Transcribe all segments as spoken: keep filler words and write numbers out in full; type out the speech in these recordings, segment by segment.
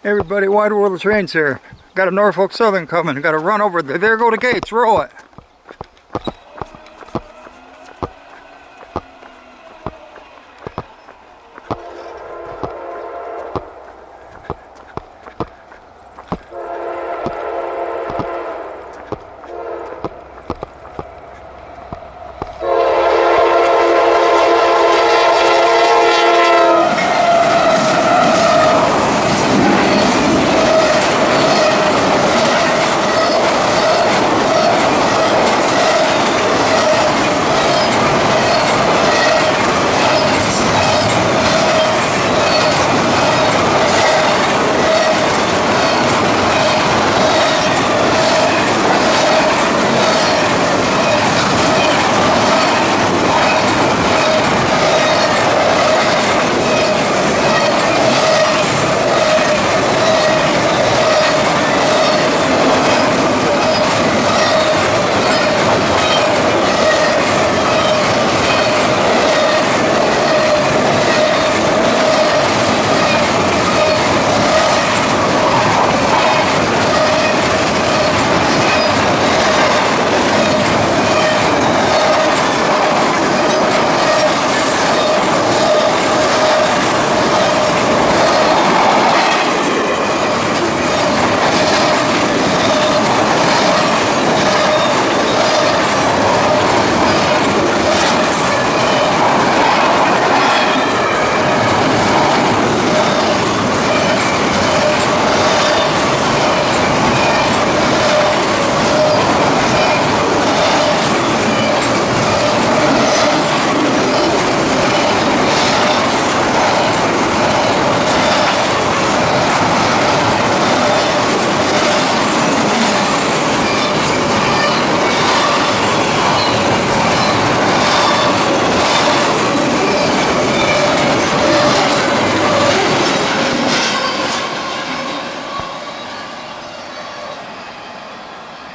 Hey everybody, Wide World of Trains here. Got a Norfolk Southern coming. Got to run over there. There go the gates. Roll it.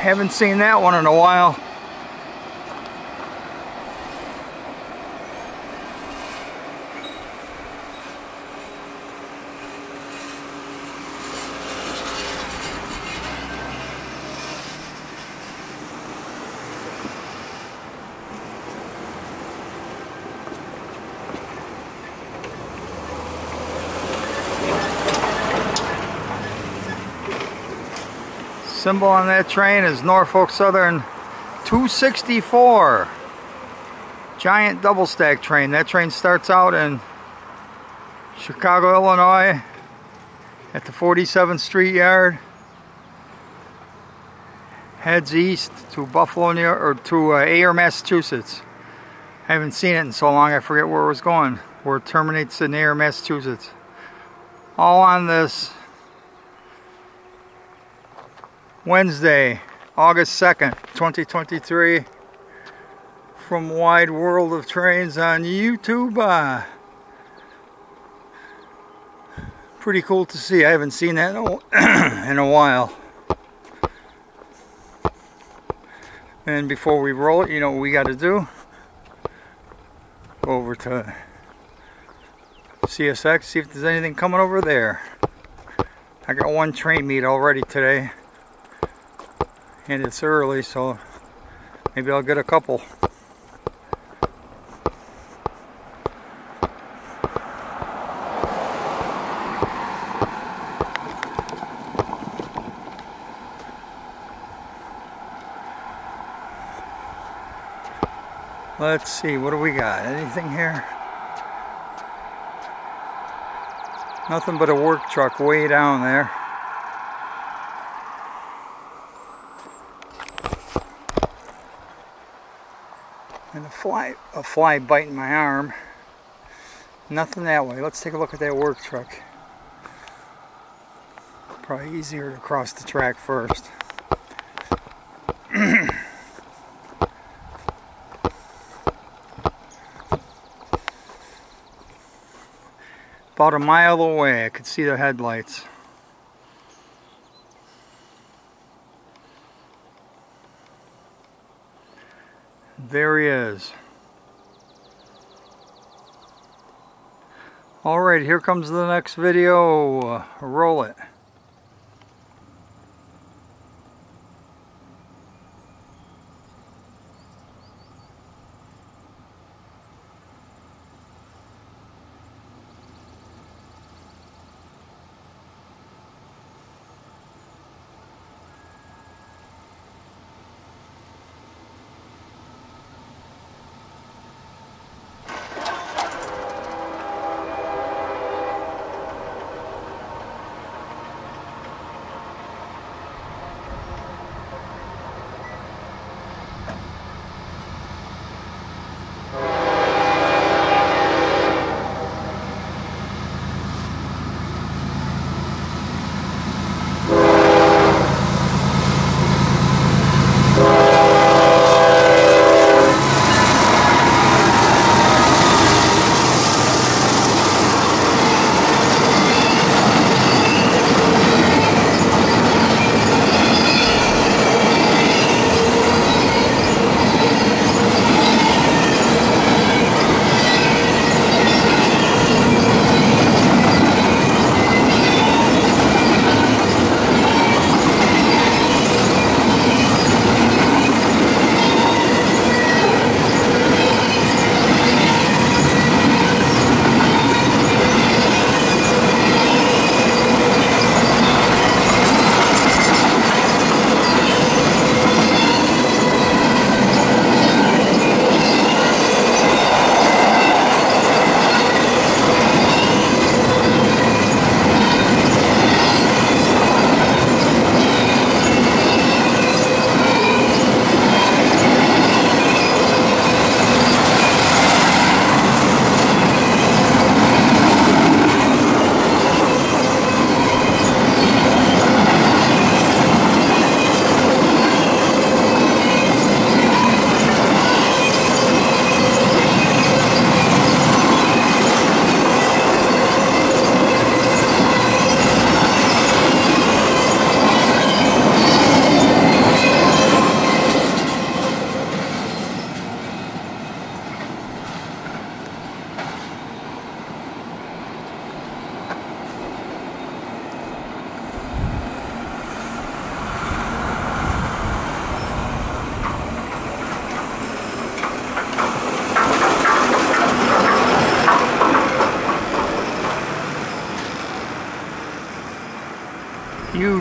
Haven't seen that one in a while. Symbol on that train is Norfolk Southern two sixty-four. Giant double stack train. That train starts out in Chicago, Illinois at the forty-seventh Street Yard. Heads east to Buffalo, New York, or to uh, Ayer, Massachusetts. I haven't seen it in so long I forget where it was going. Where it terminates in Ayer, Massachusetts. All on this Wednesday, August second, twenty twenty-three, from Wide World of Trains on YouTube. Uh, pretty cool to see. I haven't seen that in a while. And before we roll it, you know what we got to do? Go over to C S X, see if there's anything coming over there. I got one train meet already today. And it's early, so maybe I'll get a couple. Let's see, what do we got? Anything here? Nothing but a work truck way down there. And a fly, a fly biting my arm. Nothing that way. Let's take a look at that work truck. Probably easier to cross the track first. About a mile away, I could see the headlights. There he is. All right, here comes the next video. Roll it.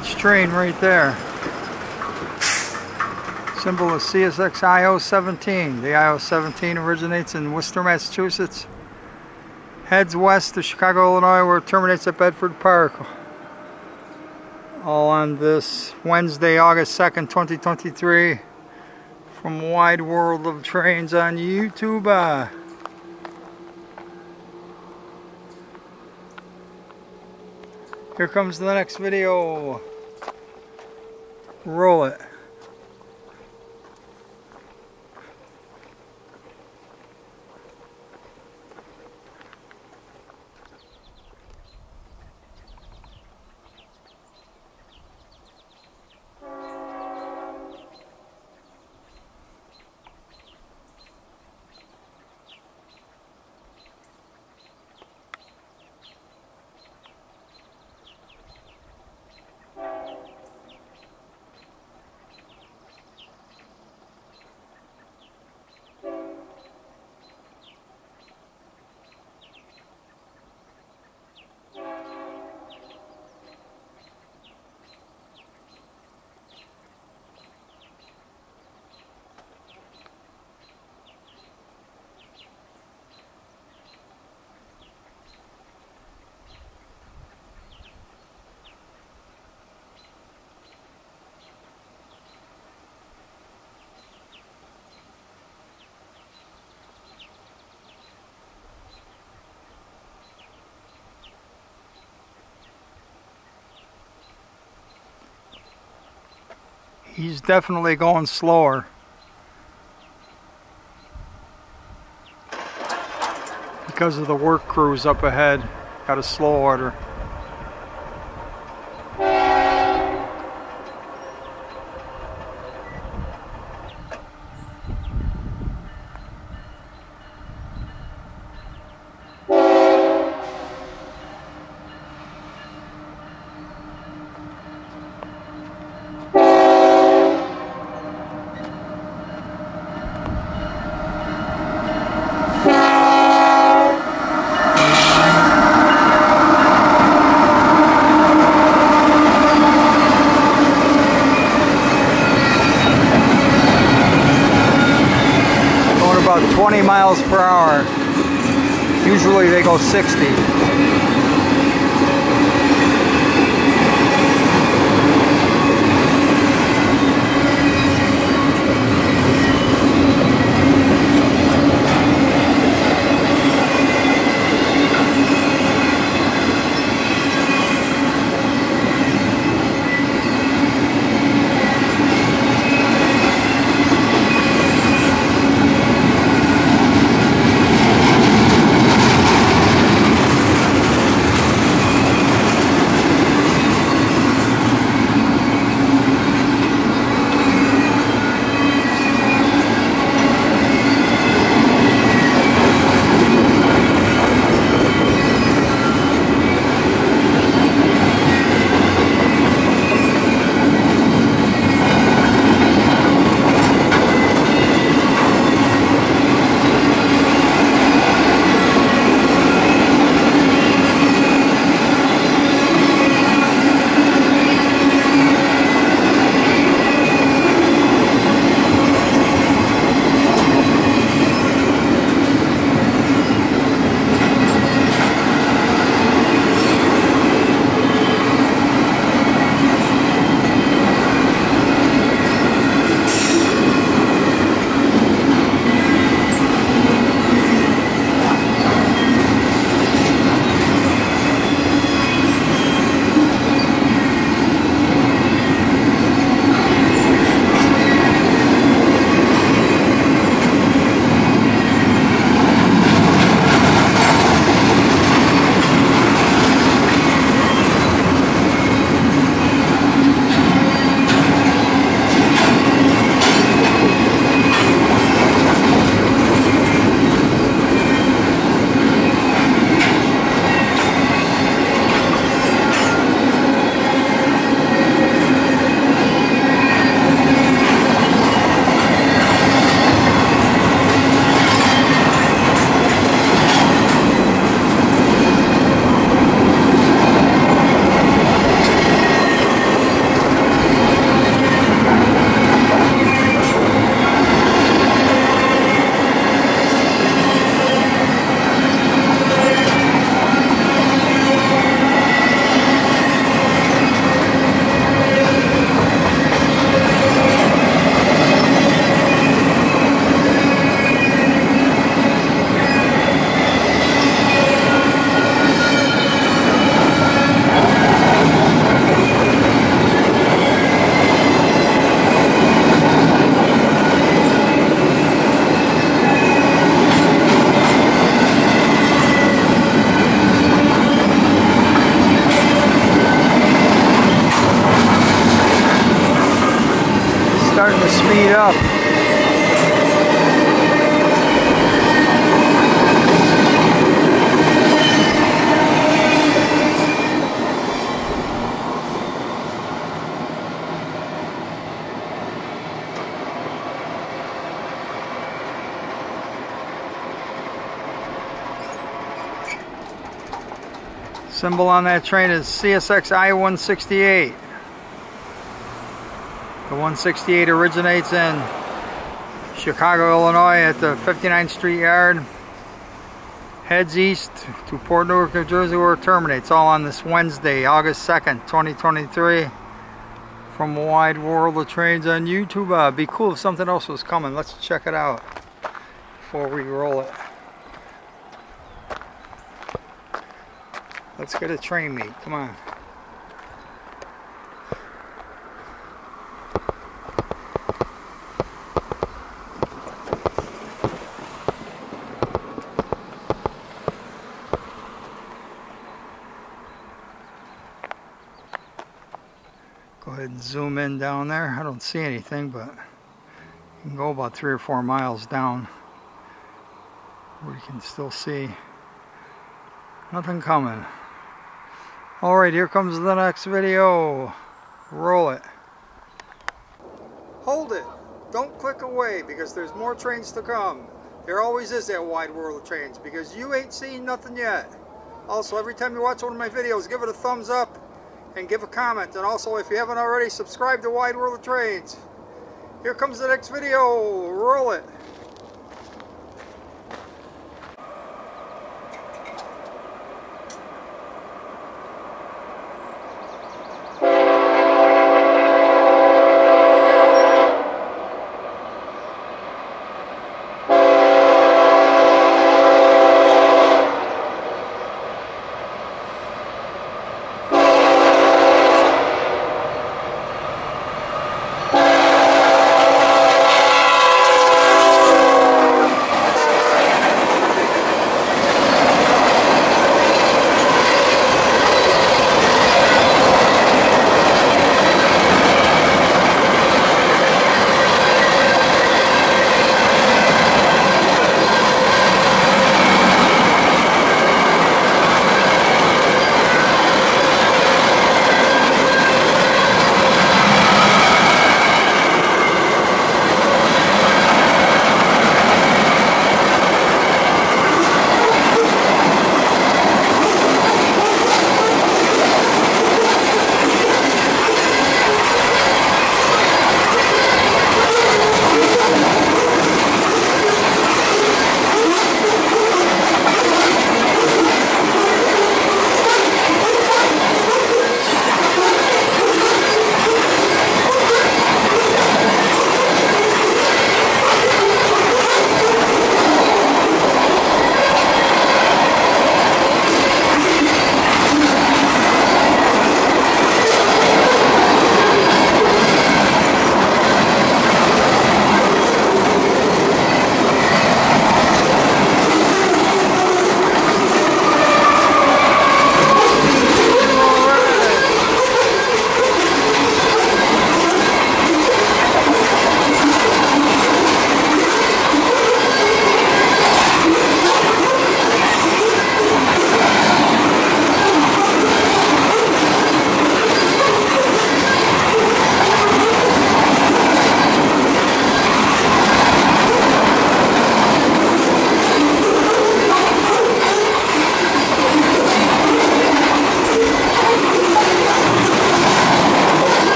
huge train right there. Symbol is C S X I O seventeen. The I O seventeen originates in Worcester, Massachusetts. Heads west to Chicago, Illinois, where it terminates at Bedford Park. All on this Wednesday, August second, twenty twenty-three. From Wide World of Trains on YouTube. Uh, here comes the next video. Roll it. He's definitely going slower. Because of the work crews up ahead, got a slow order. twenty miles per hour. Usually they go sixty. speed up. Symbol on that train is C S X I one sixty-eight. The one sixty-eight originates in Chicago, Illinois at the fifty-ninth Street Yard, heads east to Port Newark, New Jersey, where it terminates, all on this Wednesday, August second, twenty twenty-three, from Wide World of Trains on YouTube. Uh, be cool if something else was coming. Let's check it out before we roll it. Let's get a train meet. Come on. Go ahead and zoom in down there. I don't see anything, but you can go about three or four miles down where you can still see nothing coming. Alright, here comes the next video. Roll it. Hold it. Don't click away because there's more trains to come. There always is that Wide World of Trains because you ain't seen nothing yet. Also, every time you watch one of my videos, give it a thumbs up and give a comment. And also, if you haven't already, subscribe to Wide World of Trains. Here comes the next video. Roll it.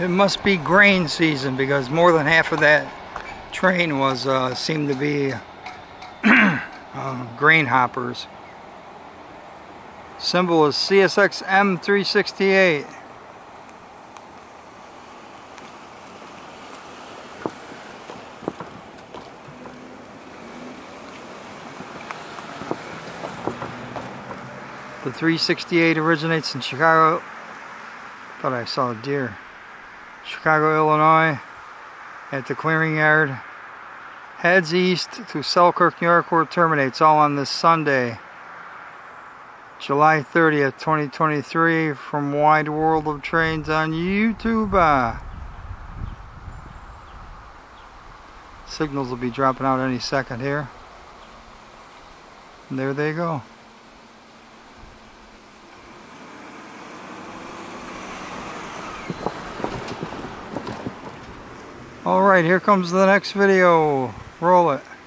It must be grain season because more than half of that train was uh, seemed to be uh, grain hoppers. Symbol is C S X M three sixty-eight. The three sixty-eight originates in Chicago. Thought I saw a deer. Chicago, Illinois, at the clearing yard. Heads east to Selkirk, New York, where it terminates, all on this Sunday, July thirtieth, twenty twenty-three, from Wide World of Trains on YouTube. Uh, signals will be dropping out any second here. And there they go. Alright, here comes the next video. Roll it.